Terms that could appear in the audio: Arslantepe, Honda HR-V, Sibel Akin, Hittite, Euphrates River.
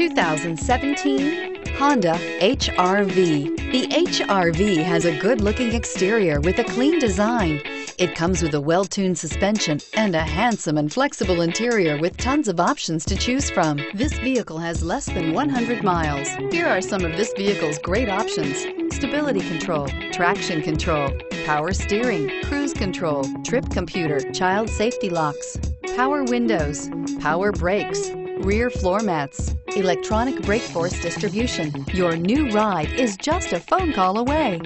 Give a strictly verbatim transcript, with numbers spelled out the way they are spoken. two thousand seventeen Honda H R V. The H R V has a good-looking exterior with a clean design. It comes with a well-tuned suspension and a handsome and flexible interior with tons of options to choose from. This vehicle has less than one hundred miles. Here are some of this vehicle's great options: stability control, traction control, power steering, cruise control, trip computer, child safety locks, power windows, power brakes, rear floor mats, electronic brake force distribution. Your new ride is just a phone call away.